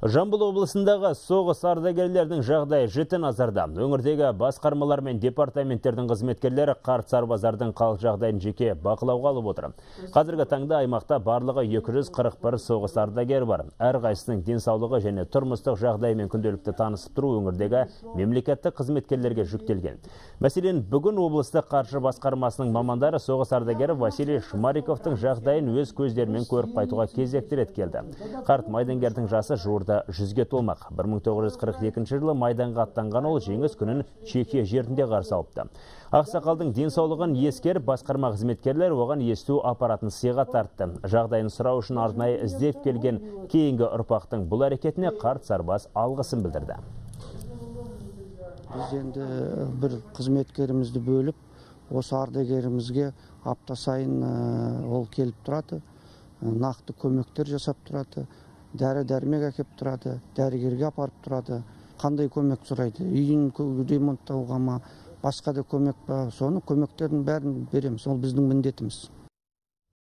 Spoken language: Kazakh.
Жамбыл облысындағы соғыс ардагерлердің жағдайы жіті назарда. Өңірдегі басқармалар мен департаменттердің қызметкерлері қарт сарбаздардың қал жағдайын жеке бақылауға алып отыр. Қазіргі таңда аймақта барлығы 241 соғыс ардагер бар. Әрқайсының денсаулығы және тұрмыстық жағдаймен күнделікті танысып тұру өңірдегі мемлекеттік қызметкерлерге жүктелген. Мәселен, бүгін облыстық қаржы басқармасының мамандары соғыс ардагері Василий Шмариковтың жағдайын өз көздерімен көріп қайтуға кезекті рет келді. Қарт майдангердің жасы жуырда 100-ге толмақ. 1942 жылы майданға аттанған ол жеңіс күнін Чехия жерінде қарсы алыпты. Ақсақалдың денсаулығын ескеріп басқарма қызметкерлер оған есту аппаратын сыйға тартты. Жағдайын сұрау үшін арнайы іздеп келген кейінгі ұрпақтың бұл әрекетіне қарт сарбаз алғысын білдірді. Біз енді бір қызметкерімізді бөліп, осы ардагерімізге апта сайын ол келіп тұрады, нақты көмектер жасап тұрады. Дәрі-дәрмек әкеп тұрады, дәрігерге апарып тұрады, қандай көмек сұрайды, үйін ремонттауға ма, басқа да көмек ба, соны көмектердің бәрін береміз, ол біздің міндетіміз.